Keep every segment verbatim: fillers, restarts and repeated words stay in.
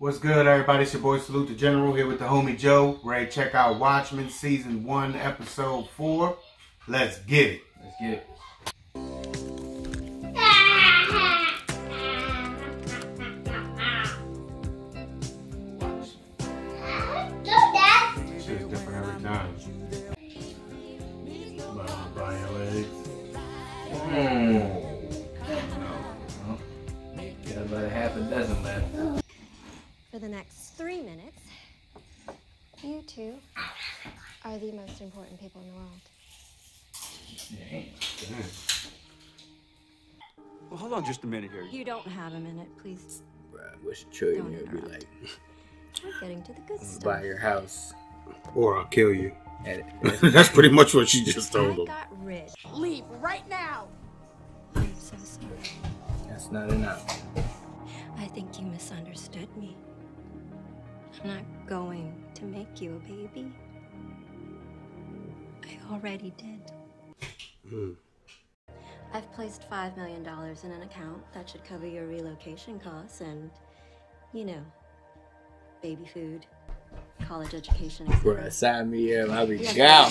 What's good, everybody? It's your boy Salute the General here with the homie Joe. Ready to check out Watchmen Season one, Episode four. Let's get it. Let's get it. The next three minutes, you two are the most important people in the world. Well, hold on just a minute here. You don't have a minute, please. Bruh, what's your children here be like? We're getting to the good stuff. Buy your house, or I'll kill you. That's pretty much what she just told him. I got rich. Leave right now. I'm so sorry. That's not enough. I think you misunderstood me. I'm not going to make you a baby. I already did. Mm. I've placed five million dollars in an account that should cover your relocation costs and, you know, baby food, college education. Bruh, sign me up. I'll be down.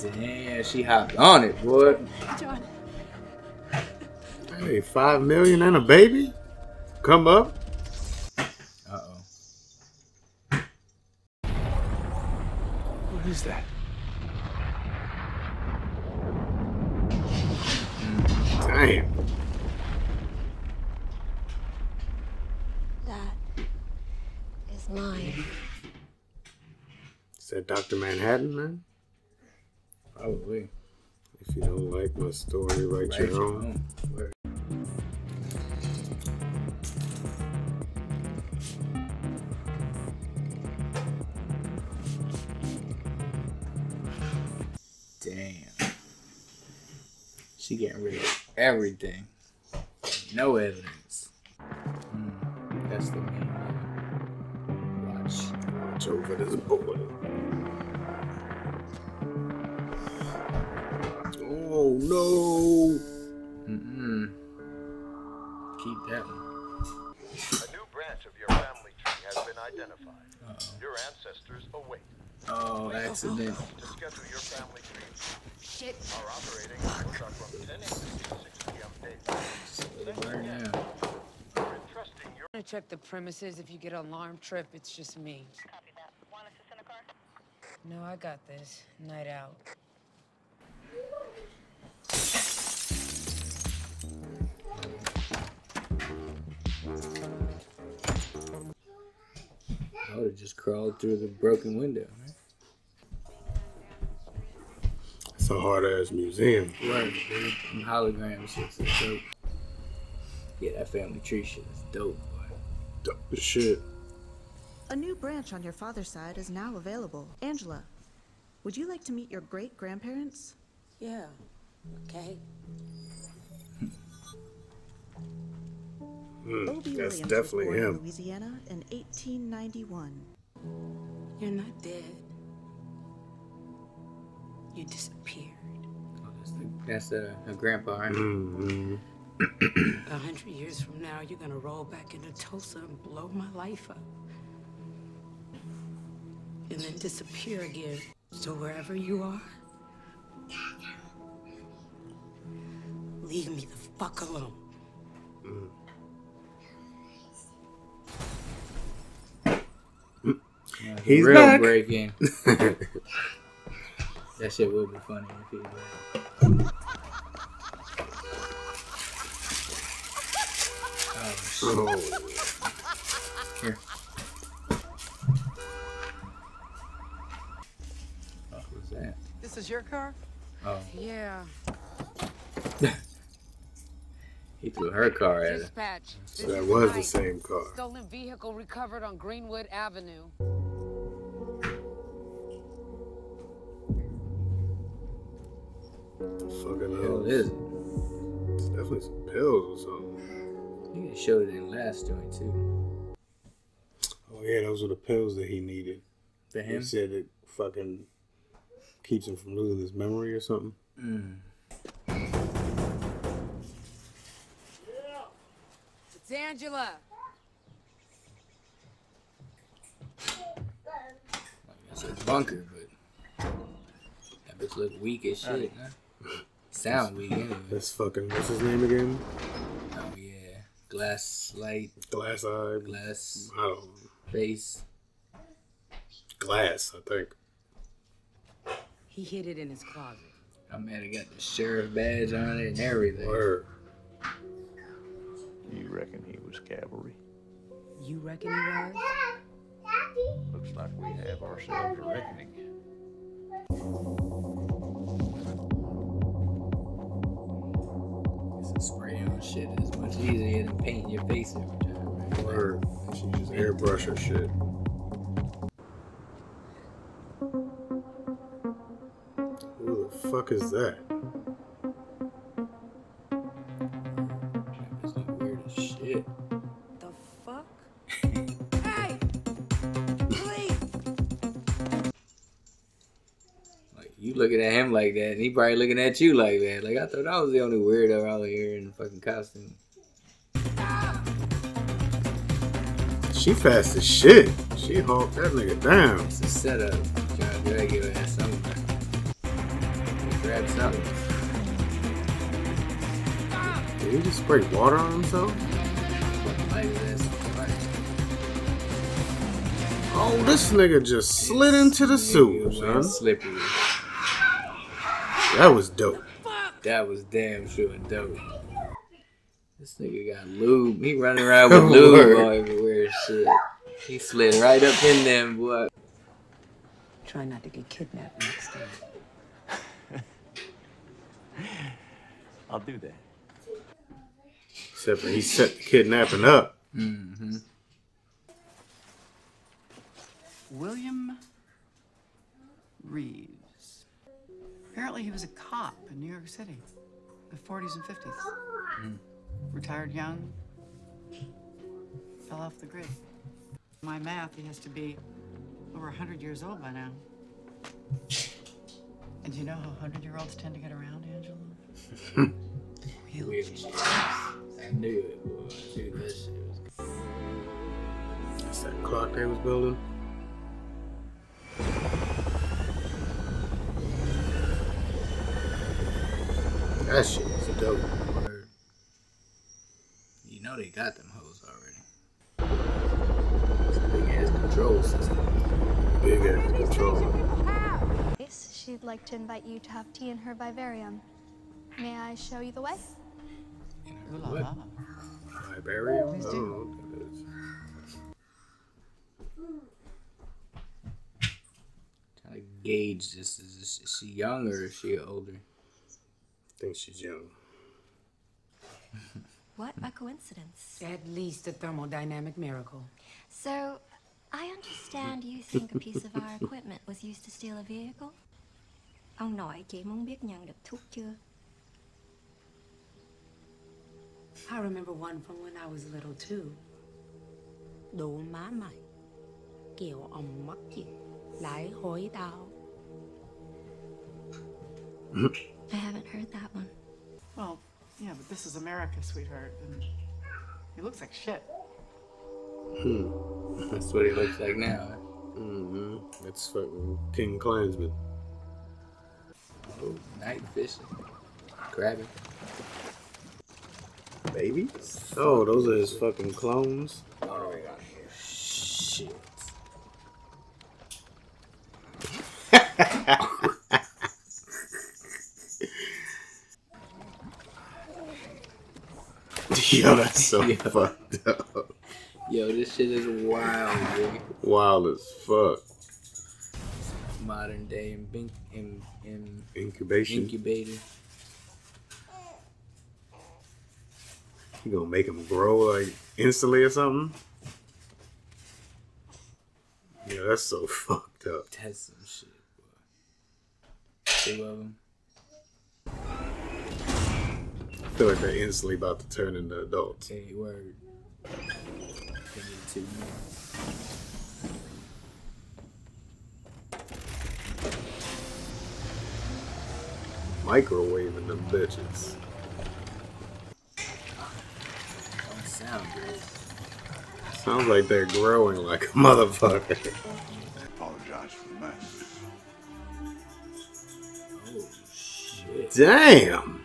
Damn, she hopped on it, boy. John. Hey, five million and a baby? Come up. Uh-oh. What is that? Damn. That is mine. Is that Doctor Manhattan, man? Probably. If you don't like my story, write, write your, your own. own. She getting rid of everything. No evidence. Mm, that's the main thing. Watch. Watch over this boy. Oh no. Mm-mm. Keep that one. A new branch of your family tree has been identified. Uh-oh. Your ancestors await. Oh, accident. To schedule your family tree. Shit. Our operating hours are from ten a m to six p m daily. Right now. We're entrusting your... I'm gonna check the premises. If you get an alarm trip, it's just me. Copy that. Want us to send a car? No, I got this. Night out. I would've just crawled through the broken window, right? A hard ass museum. Right, dude. And holograms, shit's dope. Yeah, that family tree shit is dope, boy. Dope as shit. A new branch on your father's side is now available. Angela, would you like to meet your great grandparents? Yeah. Okay. mm, Obie Williams was definitely him. In Louisiana in eighteen ninety-one. You're not dead. You disappeared. Oh, that's the, that's a grandpa, right? Mm-hmm. A hundred years from now, you're gonna roll back into Tulsa and blow my life up. And then disappear again. So wherever you are, leave me the fuck alone. Mm. Yeah, he's real back. Breaking. That shit will be funny if he was. Oh, shit. Oh. Here. What was that? This is your car? Oh. Yeah. He threw her car at it. So that was the same car. Stolen vehicle recovered on Greenwood Avenue. Fucking hell is it? It's definitely some pills or something. You showed it in last joint too. Oh yeah, those were the pills that he needed. For him? He said it fucking keeps him from losing his memory or something. Mm. Yeah. It's Angela. I guess it's bunker, but that bitch look weak as shit. Huh? Sound weak anyway. That's fucking what's his name again? Oh yeah, glass light, glass eye, glass. I don't know. Face. Glass, I think. He hid it in his closet. I mean, it got the sheriff badge on it and everything. Word. You reckon he was cavalry? You reckon he was? Looks like we have ourselves a reckoning. This spray on shit is much easier than painting your face every time. Right? Word. She just airbrush her shit. Who the fuck is that? Looking at him like that, and he probably looking at you like that. Like, I thought I was the only weirdo out here in the fucking costume. She fast as shit. She hauled that nigga down. It's a setup. I'm trying to drag your ass somewhere. Grab something. Did he just spray water on himself? Like this. Oh, this nigga just it's slid into the sewer, son. Slippery. That was dope. That was damn sure dope. This nigga got lube. He running around with lube all everywhere and shit. He slid right up in them, boy. Try not to get kidnapped next time. I'll do that. Except for he set the kidnapping up. Mm-hmm. William Reed. Apparently he was a cop in New York City, the forties and fifties. Mm. Retired young, fell off the grid. My math, he has to be over a hundred years old by now. And you know how hundred-year-olds tend to get around, Angela? Wheelchairs. I knew it was. I knew this shit was good. That's that clock they was building. That shit is a dope word. You know they got them hoes already. It's a big ass control system. Big ass control. She'd like to invite you to have tea in her vivarium. May I show you the way? In her what? Vivarium? I don't know what that is. Trying to gauge this. Is, is she young or is she older? I think she's young. What a coincidence. At least a thermodynamic miracle. So, I understand you think a piece of our equipment was used to steal a vehicle? Ông nội chỉ muốn biết nhận được thuốc chưa? I remember one from when I was little too. Đồ má mày. Kiểu ông mắc chị. Lái hối tao. I haven't heard that one. Well, yeah, but this is America, sweetheart. And he looks like shit. Hmm. That's what he looks like now. Mm-hmm. That's fucking King Klansman. Oh, night fishing. Grabbing. Baby? Oh, those are his fucking clones. Oh, we got here. Shit. Yo, that's so Yo. fucked up. Yo, this shit is wild, dude. Wild as fuck. Modern day in, in, in incubation. Incubator. You gonna make him grow like instantly or something? Yo, that's so fucked up. That's some shit, boy. Two of them. I feel like they're instantly about to turn into adults. Hey, word. Microwaving them bitches. Don't sound great. Sounds like they're growing like a motherfucker. Apologize for the mess. Oh shit. Damn!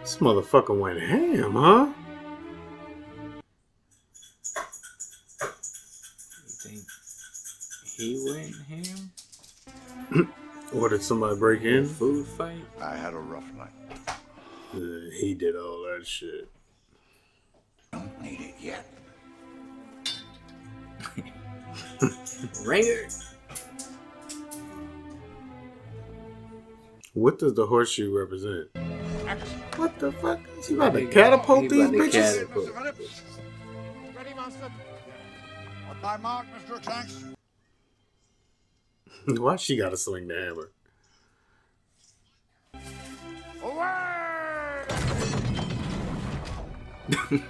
This motherfucker went ham, huh? You think he went ham? Or did somebody break in? Food fight? I had a rough night. Uh, he did all that shit. Don't need it yet. Ringer. What does the horseshoe represent? What the fuck? Is he about to catapult these bitches? Ready, master? On thy mark, Mister Tanks. Why she gotta swing the hammer? Away! Yo.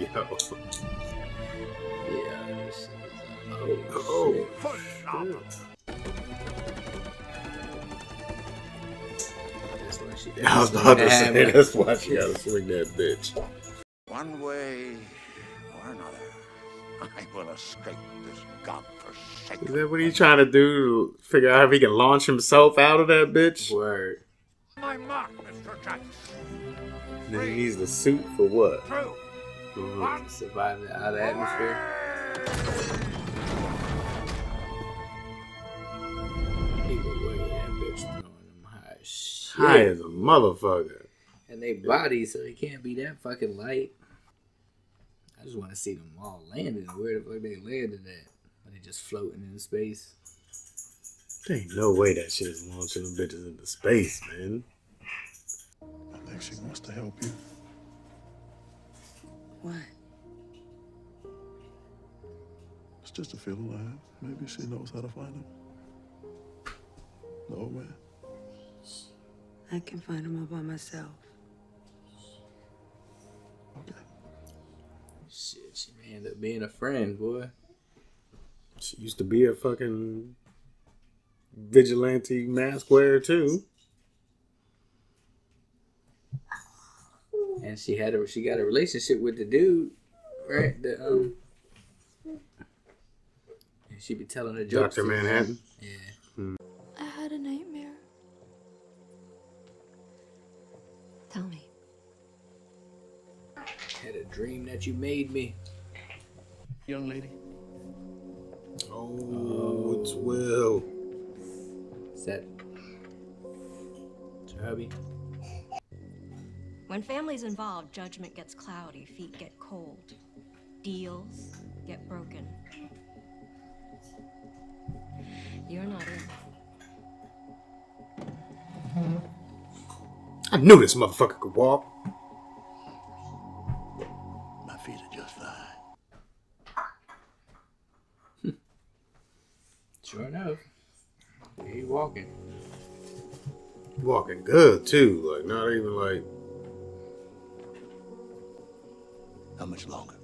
Yeah, this is a oh, oh, shit. I was about to say, that's why she gotta swing that bitch. One way or another, I will escape this godforsaken. Is that what he's trying to do? Figure out if he can launch himself out of that bitch? Word. My mark, Mister Jackson. Then he needs the suit for what? True. Mm-hmm. Surviving out of the atmosphere. People were that bitch throwing them high as shit. High as a motherfucker. And they body, so they can't be that fucking light. I just want to see them all landing. Where the fuck they landed at? Are they just floating in space? There ain't no way that shit is launching them bitches into space, man. I think she wants to help you. What? It's just a feeling I have. Maybe she knows how to find him. No way. I can find him all by myself. Okay. Shit, she may end up being a friend, boy. She used to be a fucking vigilante mask wearer, too. And she had a she got a relationship with the dude, right? The um, and she be telling her jokes. Doctor Manhattan. Yeah. Hmm. I had a nightmare. Tell me. I had a dream that you made me, young lady. Oh, oh. It's Will. Is that Chubby? When family's involved, judgment gets cloudy, feet get cold, deals get broken. You're not in. I knew this motherfucker could walk. My feet are just fine. Sure enough, he's walking. Walking good too, like not even like. How much longer?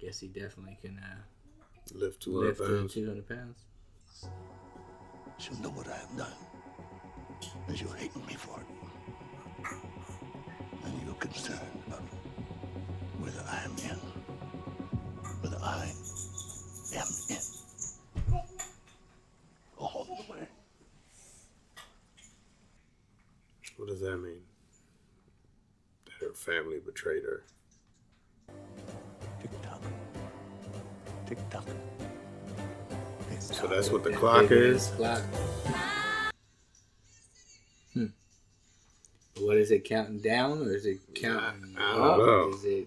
Guess he definitely can uh, lift two hundred pounds. She'll know what I have done. And she'll hate me for it. And you're concerned about whether I am in. Whether I am in. All the way. What does that mean? Her family betrayed her. Tick tock. Tick tock. Tick tock. So that's what the clock is? Clock. Hmm. What is it, counting down or is it counting I, I don't up? Know. Is it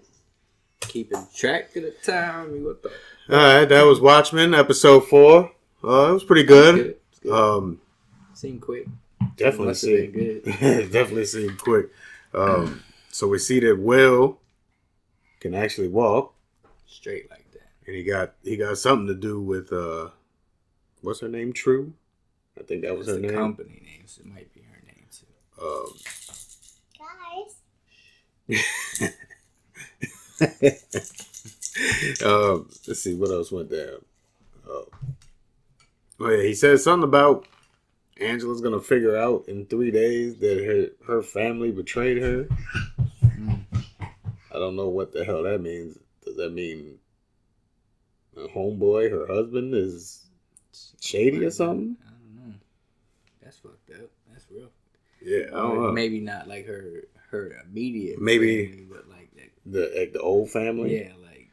keeping track of the time? I mean, what the Alright, that was Watchmen episode four. Uh it was pretty good. It was good. It was good. Um seemed quick. Definitely seemed good. Definitely seemed quick. Um So we see that Will can actually walk straight like that, and he got he got something to do with uh, what's her name? True, I think that was That's her the name. Company name, so it might be her name too. Um, guys, um, let's see what else went down. Oh, well, yeah, he said something about Angela's gonna figure out in three days that her her family betrayed her. I don't know what the hell that means. Does that mean her homeboy, her husband, is shady or something? I don't know. That's fucked up. That's real. Yeah, I don't know. Maybe not like her her immediate maybe family, but like that, the like the old family. Yeah, like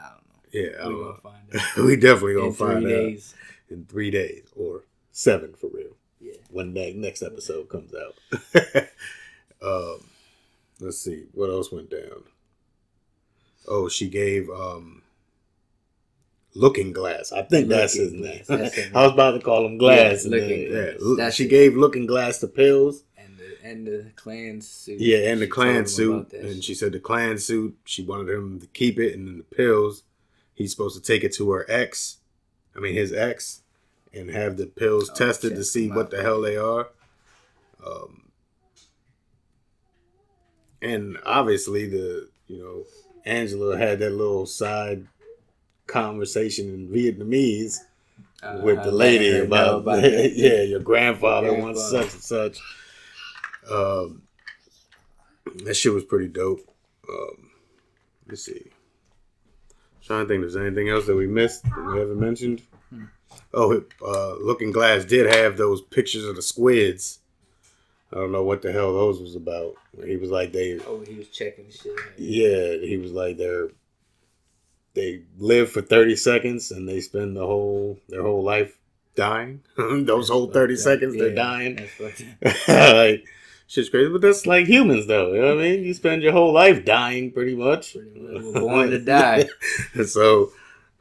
I don't know. Yeah, I don't we know. Gonna find out. We definitely gonna in find three out days. In three days or seven for real. Yeah, when that next episode comes out. um, let's see what else went down. Oh, she gave um, Looking Glass. I think Looking that's his name. That's his name. I was about to call him Glass. Yeah, and then, Glass. Yeah. That's she it. gave Looking Glass the pills. And the, and the Klan suit. Yeah, and she the Klan suit. And she said the Klan suit, she wanted him to keep it. And then the pills, he's supposed to take it to her ex. I mean, his ex. And have the pills oh, tested to see what the hell they are. Um, and obviously, the you know... Angela had that little side conversation in Vietnamese uh, with the lady about, about yeah, your grandfather wants such and such. Um, that shit was pretty dope. Um, let's see. I'm trying to think if there's anything else that we missed that we haven't mentioned. Hmm. Oh, uh, Looking Glass did have those pictures of the squids. I don't know what the hell those was about. He was like they. Oh, he was checking shit. Yeah, he was like they're. They live for thirty seconds and they spend the whole their whole life dying. those that's whole thirty that, seconds yeah, they're dying. That's like, shit's crazy, but that's like humans though. You know what I mean? You spend your whole life dying, pretty much. Pretty much. We're born to die. so.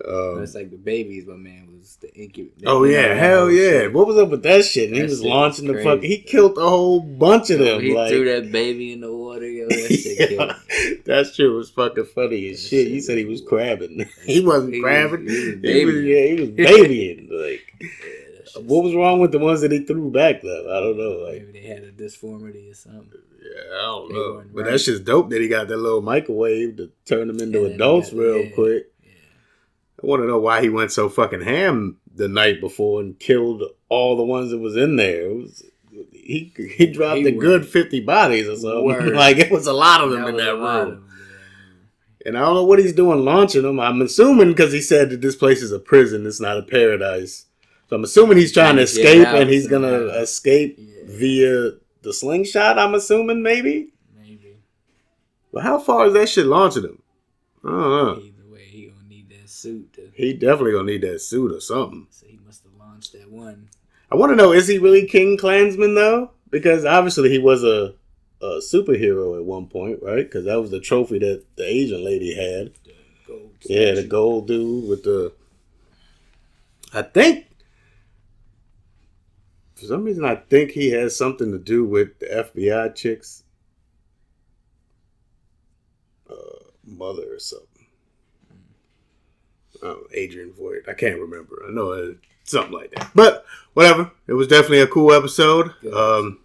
Um, it's like the babies, my man was the incubator. Oh yeah, hell yeah! What was up with that shit? And that he was launching was the fuck. He killed a whole bunch of them. He like, threw that baby in the water. Yo, that shit killed me. That shit was fucking funny as shit. shit. He said he was crabbing. He wasn't he crabbing. Was, he was he was, yeah, he was babying. Like, yeah, what was wrong with the ones that he threw back though? I don't know. Like, maybe they had a disformity or something. Yeah, I don't they know. But right. That shit's dope that he got that little microwave to turn them into yeah, adults real yeah. quick. I want to know why he went so fucking ham the night before and killed all the ones that was in there. It was, he he dropped he a good worked. fifty bodies or something. Like, it was a lot of them that in that room. And I don't know what he's doing launching them. I'm assuming because he said that this place is a prison. It's not a paradise. So I'm assuming he's trying to escape and he's going to escape yeah. via the slingshot, I'm assuming, maybe? Maybe. But how far is that shit launching him? I don't know. He Suit to, he definitely gonna need that suit or something. So he must have launched that one. I want to know, is he really King Klansman though? Because obviously he was a, a superhero at one point, right? Because that was the trophy that the Asian lady had. The gold yeah, the gold dude with the. I think for some reason I think he has something to do with the F B I chick's uh, mother or something. Oh, Adrian Voigt. I can't remember. I know it, something like that. But whatever. It was definitely a cool episode. Um,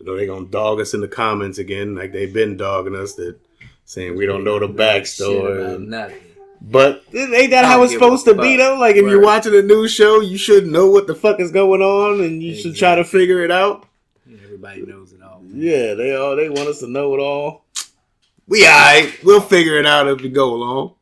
I know they're going to dog us in the comments again. Like they've been dogging us that saying we don't know the backstory. And, but ain't that how it's supposed to be though? Like if you're watching a news show, you should know what the fuck is going on and you should try to figure it out. Everybody knows it all. Man. Yeah, they all they want us to know it all. We all right. We'll figure it out as we go along.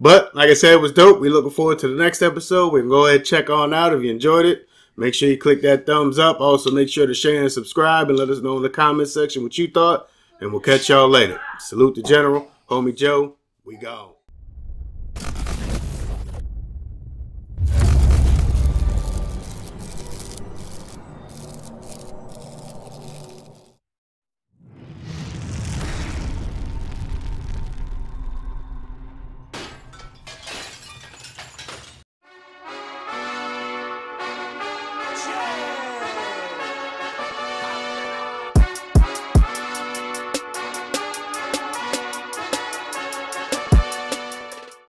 But, like I said, it was dope. We're looking forward to the next episode. We can go ahead and check on out if you enjoyed it. Make sure you click that thumbs up. Also, make sure to share and subscribe and let us know in the comment section what you thought. And we'll catch y'all later. Salute the General. Homie Joe, we gone.